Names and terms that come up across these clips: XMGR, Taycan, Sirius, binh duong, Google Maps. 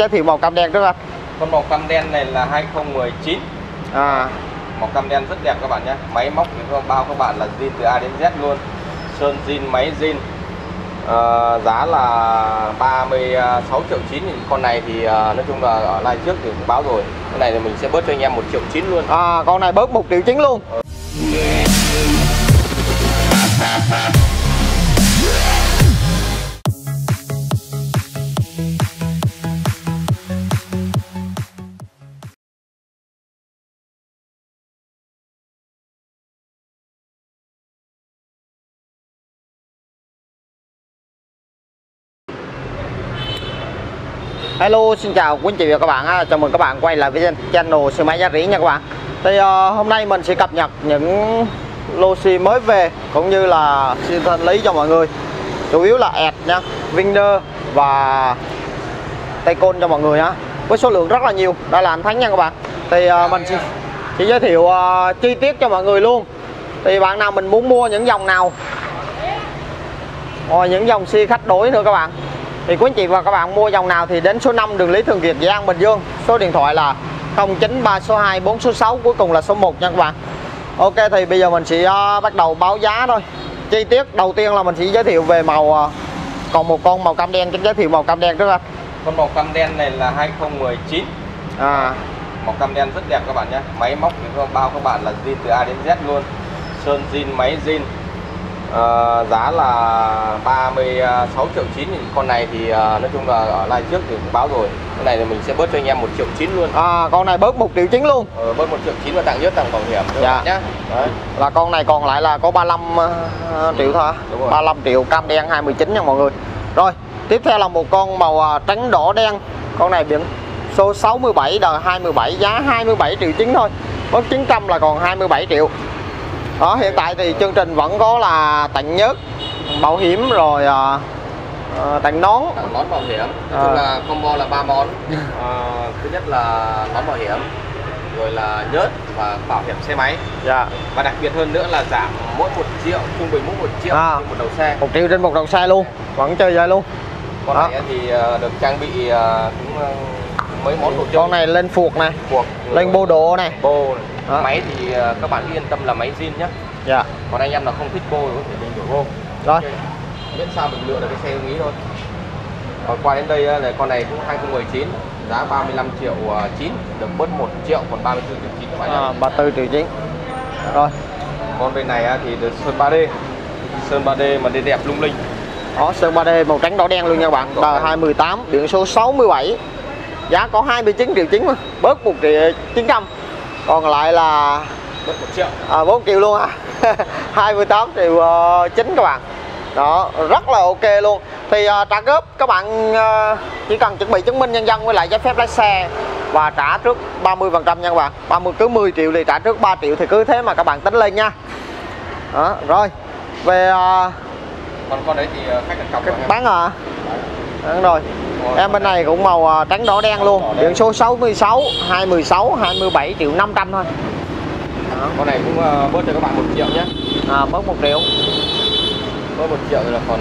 Giới thiệu màu cam đen trước anh. Con màu cam đen này là 2019. Màu cam đen rất đẹp các bạn nhé. Máy móc thì bao các bạn là zin từ A đến Z luôn. Sơn zin, máy zin. Giá là 36.9 triệu. Con này thì nói chung là ở live trước thì cũng báo rồi. Con này thì mình sẽ bớt cho anh em 1.9 triệu luôn. Con này bớt 1.9 triệu luôn. Hello, xin chào quý anh chị và các bạn. Chào mừng các bạn quay lại với channel xe máy giá rẻ nha các bạn. Thì hôm nay mình sẽ cập nhật những lô xe mới về cũng như là xe thanh lý cho mọi người. Chủ yếu là ẹt nha, Winner và Taycan cho mọi người nhá. Với số lượng rất là nhiều. Đây là anh Thắng nha các bạn. Thì mình sẽ giới thiệu chi tiết cho mọi người luôn. Thì bạn nào mình muốn mua những dòng nào, những dòng xe khách đối nữa các bạn, thì quý anh chị và các bạn mua dòng nào thì đến số 5 đường Lý Thường Kiệt, Nghệ An, Bình Dương. Số điện thoại là 093 số 2 4 số 6 cuối cùng là số 1 nha các bạn. Ok, thì bây giờ mình sẽ bắt đầu báo giá thôi. Chi tiết đầu tiên là mình sẽ giới thiệu về màu. Còn một con màu cam đen, giới thiệu màu cam đen trước anh. Con màu cam đen này là 2019. Màu cam đen rất đẹp các bạn nhé. Máy móc thì bao các bạn là zin từ A đến Z luôn. Sơn zin, máy zin. Giá là 36.9 triệu. Con này thì nói chung là ở live trước thì cũng báo rồi. Con này thì mình sẽ bớt cho anh em 1.9 triệu luôn. Con này bớt 1.9 triệu luôn. Bớt 1.9 triệu và tặng nhất tặng bảo hiểm dạ. Nhá. Đấy. Là con này còn lại là có 35 triệu thôi. 35 triệu, cam đen 2019 nha mọi người. Rồi, tiếp theo là một con màu trắng đỏ đen. Con này biển số 67 đời 27, giá 27.9 triệu thôi. Bớt 900 là còn 27 triệu. Đó, hiện tại thì chương trình vẫn có là tặng nhớt, bảo hiểm rồi tặng nón. Tặng nón bảo hiểm, nói chung là combo là 3 món. Thứ nhất là nón bảo hiểm, rồi là nhớt và bảo hiểm xe máy. Dạ. Và đặc biệt hơn nữa là giảm mỗi 1 triệu, trung bình mỗi 1 triệu trên một đầu xe. 1 triệu trên một đầu xe luôn, vẫn chơi vậy luôn. Con này thì được trang bị cũng mấy món đồ chơi. Con này lên phuộc này, lên bô độ này. Máy thì các bạn yên tâm là máy zin nhé. Dạ. Còn anh em nào không thích bô thì có thể mình đổi bô. Rồi. Biết sao mình lựa được cái xe ưng ý thôi. Còn qua đến đây là con này cũng 2019, giá 35.9 triệu, được bớt 1 triệu còn 34.9 triệu các bạn nhé. 34.9 triệu. Rồi. Con bên này thì được sơn 3D. Sơn 3D mà đi đẹp lung linh. Đó, sơn 3D màu trắng đỏ đen luôn nha các bạn. Đời 2018, biển số 67. Giá có 29.9 triệu, bớt 1.900. Còn lại là 1 triệu. 4 triệu luôn ha. 28.9 triệu các bạn. Đó, rất là ok luôn. Thì trả góp các bạn chỉ cần chuẩn bị chứng minh nhân dân với lại giấy phép lái xe và trả trước 30% nha các bạn. 30 cứ 10 triệu thì trả trước 3 triệu, thì cứ thế mà các bạn tính lên nha. Đó, rồi. Về còn con đấy thì khách đặt cọc bán à. Đúng rồi. Em bên này cũng màu trắng đỏ đen luôn, biển số 66, 2016, 27.500 triệu thôi. Đó. Con này cũng bớt cho các bạn 1 triệu nhé. Bớt 1 triệu. Bớt 1 triệu là còn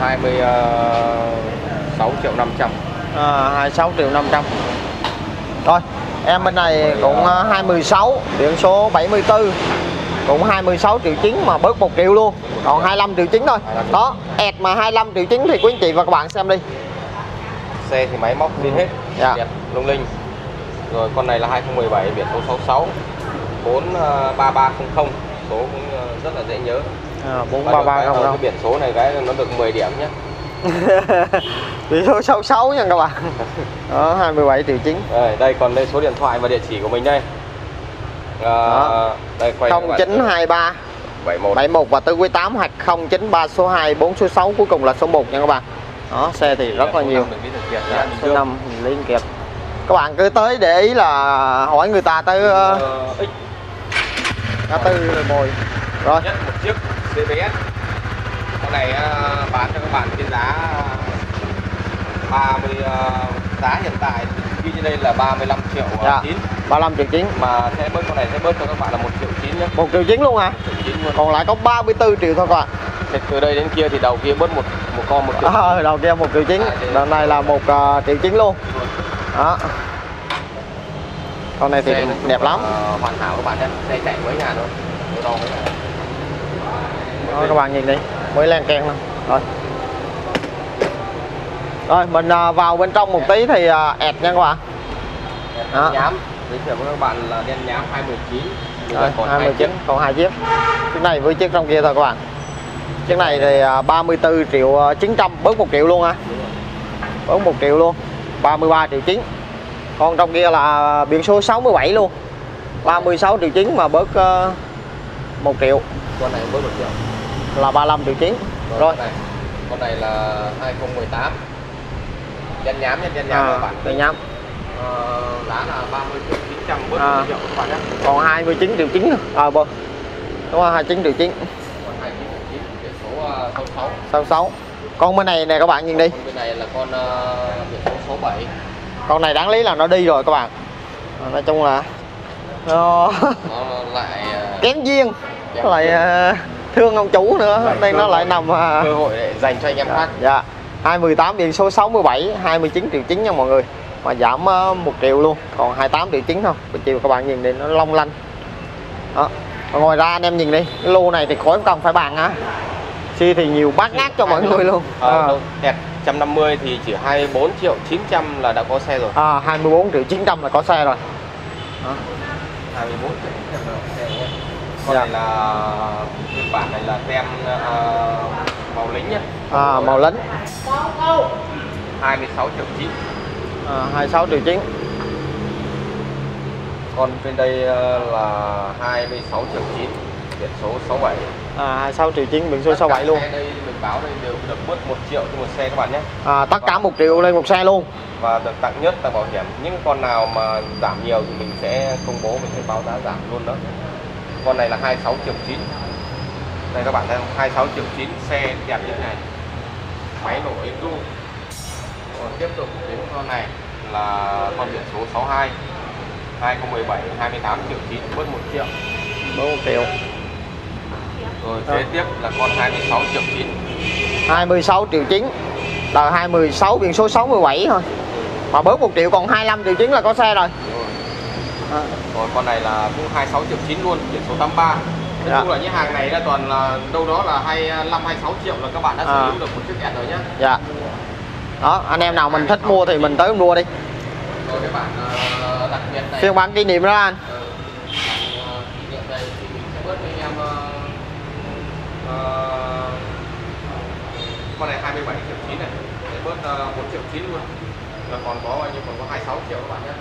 26.500. 26.500. Rồi, em bên này cũng 2016, biển số 74, cũng 26.9 triệu mà bớt 1 triệu luôn, còn 25.9 triệu thôi. Đó, ẹt mà 25.9 triệu thì quý anh chị và các bạn xem đi. Xe thì máy móc zin hết, đẹp lung linh. Rồi con này là 2017, biển số 66, 43300, số cũng rất là dễ nhớ. 43300. Biển số này cái nó được 10 điểm nhé. Biển số 66 nha các bạn. Đó, 27.9 triệu. Đây còn đây số điện thoại và địa chỉ của mình đây. Đây quay 0923 71 và 4 8, hoặc 093 số 2 4 số 6 cuối cùng là số 1 nha các bạn. Đó, xe thì rất là nhiều. Số 5 mình liên kẹp. Các bạn cứ tới để ý là hỏi người ta tới cá tư rồi mồi. Rồi. Nhất một chiếc CVS. Con này bán cho các bạn trên giá 30, giá hiện tại ghi trên đây là 35.9 triệu. 35.9 triệu mà sẽ bớt, con này sẽ bớt cho các bạn là 1.9 triệu nhé. 1.9 triệu luôn hả? 1.9 triệu luôn. Còn lại có 34 triệu thôi các bạn. Từ đây đến kia thì đầu kia bớt một con 1 triệu. Đầu kia 1.9 triệu, đằng này là 1.9 triệu luôn. Đó. Con này thì đẹp lắm. Hoàn hảo các bạn nhé. Đây chạy mấy nhà luôn. Đó, các bạn nhìn đi, mới len keng luôn. Rồi. Rồi mình vào bên trong một tí thì ẹt nha các bạn. Đó. Nhám. Giới thiệu với các bạn là đen nhám 219. Rồi, còn 29, còn 2 chiếc. Chiếc này với chiếc trong kia thôi các bạn. Chiếc này thì 34 triệu 900, bớt 1 triệu luôn hả? Bớt 1 triệu luôn. 33 triệu 9. Còn trong kia là biển số 67 luôn. 36 triệu 9 mà bớt 1 triệu. Con này bớt 1 triệu. Là 35 triệu 9. Rồi. Con này là 2018. Đen nhám nha, đen nhám các bạn. Đen nhám. Giá là 30 triệu 900 bớt 1 triệu các bạn nhé. Còn 29 triệu 9 nữa. À vâng. Đúng rồi, 29 triệu 9. Còn 29 triệu 9 biển số 66. 66. Con bên này nè các bạn nhìn đi. Con bên này là con biển số 67. Con này đáng lý là nó đi rồi các bạn. Nói chung là nó lại kém duyên, lại thương ông chủ nữa nên nó lại nằm cơ hội để dành cho anh em khác. Dạ. 2018 biển số 67, 29 triệu 9 nha mọi người. Mà giảm 1 triệu luôn, còn 28 triệu 9 thôi. Buổi chiều các bạn nhìn đi nó long lanh. Đó. Và ngoài ra anh em nhìn đi, cái lô này thì khỏi cần phải bàn á. Xe thì nhiều bát ngát cho mọi người luôn. Đẹp 150 thì chỉ 24 triệu 900 là đã có xe rồi. 24 triệu 900 là có xe rồi. 24 triệu 900 là có xe nhé. Con này là phiên bản này là tem màu lính nhé. Màu lính. 26 triệu 9. 26 triệu 9. Còn bên đây là 26 triệu 9 biển số 67. 26 triệu 9 biển số 67 luôn. Đây mình báo đây đều được bớt 1 triệu cho một xe các bạn nhé. Tất cả 1 triệu lên một xe luôn. Và được tặng nhất tặng bảo hiểm. Những con nào mà giảm nhiều thì mình sẽ công bố, mình sẽ báo giá giảm luôn đó. Con này là 26 triệu 9. Đây các bạn thấy không? 26 triệu 9 xe đẹp như thế này. Máy nổ êm ru. Còn tiếp tục đến con này là con biển số 62. 2017 28 triệu 9 bớt 1 triệu. Bớt 1 triệu. Rồi kế tiếp là con 26 triệu 9. 26 triệu 9. Là 26 biển số 67 thôi. Mà bớt 1 triệu còn 25 triệu 9 là có xe rồi. Rồi con này là cũng 26 triệu 9 luôn, biển số 83. Nói chung là những hàng này là toàn là đâu đó là 25 26 triệu là các bạn đã sở hữu được một chiếc ẹt rồi nhá. Dạ. Đó, anh em nào mình thích mua thì mình tới mua đi. Rồi các bạn đặc biệt này. Phiên bản kỷ niệm đó anh. Kỷ niệm này thì mình sẽ bớt với anh em con này 27 triệu 9 này, để bớt 1 triệu 9 luôn. Là còn có bao nhiêu, còn có 26 triệu các bạn nhé.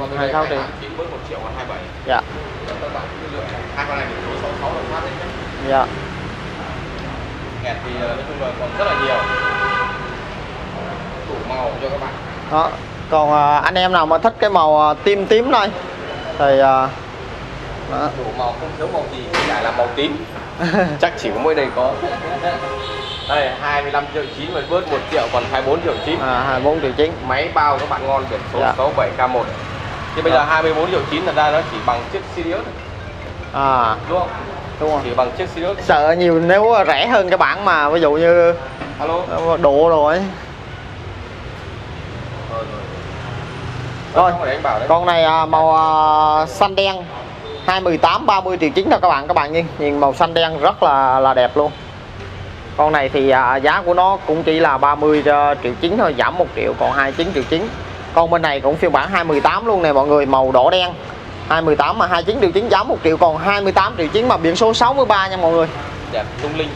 Còn bên này 29 bớt 1 triệu còn 27. Dạ. Rồi các bạn cứ lựa hai con này mình số 66 đồng phát đấy nhé. Dạ. Kẹt thì nói chung là còn rất là nhiều. Đủ màu cho các bạn. Đó. Còn anh em nào mà thích cái màu tím tím thôi thì đủ màu, không thiếu màu gì, lại là màu tím. Chắc chỉ có mỗi đây có. Đây 25 triệu 9 mà bớt 1 triệu còn 24 triệu 9. 24 triệu 9. Máy bao các bạn ngon, biển số 67K1. Thì bây giờ 24 triệu 9 là ra nó chỉ bằng chiếc Sirius thôi. Đúng không? Đúng rồi. Chỉ bằng chiếc Sirius. Sợ nhiều nếu rẻ hơn cái bản mà ví dụ như độ rồi. Rồi, con này màu xanh đen 218 30 triệu 9 thôi các bạn nhìn màu xanh đen rất là đẹp luôn. Con này thì giá của nó cũng chỉ là 30 triệu 9 thôi, giảm 1 triệu còn 29 triệu 9. Con bên này cũng phiên bản 218 luôn này mọi người, màu đỏ đen. 218 mà 29 triệu 9 giảm 1 triệu còn 28 triệu 9 mà biển số 63 nha mọi người. Đẹp lung linh.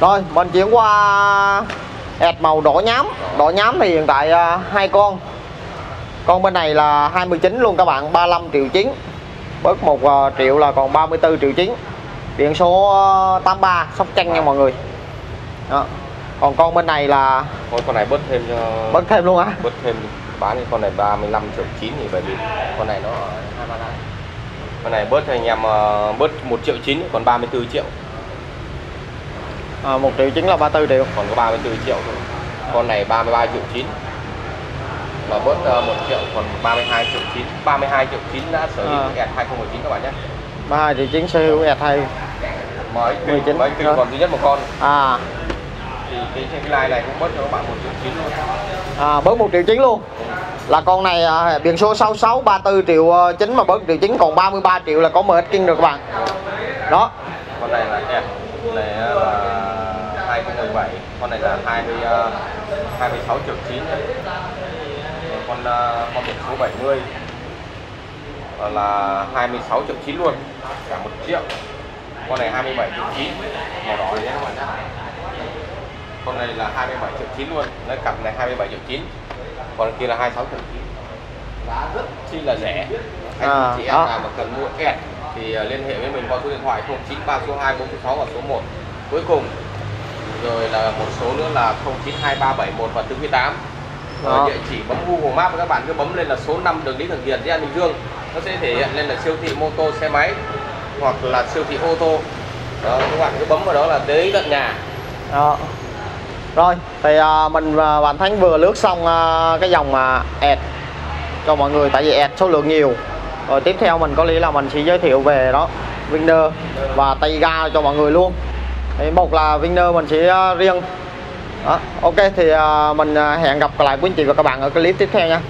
Rồi, mình chuyển qua ẹt màu đỏ nhám. Đỏ nhám thì hiện tại hai con. Con bên này là 29 luôn các bạn, 35 triệu 9. Bớt 1 triệu là còn 34 triệu 9. Biển số 83 Sóc Trăng nha mọi người. Đó. Còn con bên này là con này bớt thêm cho... Bớt thêm luôn á? Bớt thêm bán con này 35 triệu 9 thì bởi vì con này nó 232. Con này bớt anh em bớt 1 triệu 9 còn 34 triệu. 1 triệu 9 là 34 triệu. Còn có 34 triệu thôi. Con này 33 triệu 9 mà bớt 1 triệu còn 32 triệu 9. 32 triệu 9 đã sở hữu ẹt 2019 các bạn nhé. 32 triệu 9 sở hữu ẹt 2019. Mới còn duy nhất một con. thì cái line này cũng bớt cho các bạn 1,9 triệu luôn. À, bớt 1,9 triệu luôn. Là con này biển số 66 34,9 triệu mà bớt 1,9 triệu còn 33 triệu là có MX được các bạn. Đó. Con này là đẹp. Này là 2017, con này là 26,9 triệu. Con biển số 70 là 26,9 triệu luôn, cả 1 triệu. Con này 27,9 triệu, màu đỏ đấy các bạn nhá. Con này là 27,9 triệu luôn, đấy cặp này 27,9 triệu, còn kia là 26,9 triệu. Giá rất chi là rẻ. Anh chị em nào mà cần mua kẹt thì liên hệ với mình qua số điện thoại 093 số 2 46 và số 1 cuối cùng, rồi là một số nữa là 092371 và 48. Địa chỉ bấm Google Maps các bạn cứ bấm lên là số 5 đường Lý Thường Kiệt, Nghệ An, Bình Dương, nó sẽ thể hiện lên là siêu thị mô tô xe máy hoặc là siêu thị ô tô. Đó, các bạn cứ bấm vào đó là tới tận nhà. Đó. Rồi thì mình và bạn Thắng vừa lướt xong cái dòng mà ad cho mọi người, tại vì ad số lượng nhiều. Rồi tiếp theo mình có lý là mình sẽ giới thiệu về đó Winner và tay ga cho mọi người luôn. Thì một là Winner mình sẽ riêng. Đó. Ok thì mình hẹn gặp lại quý anh chị và các bạn ở clip tiếp theo nha.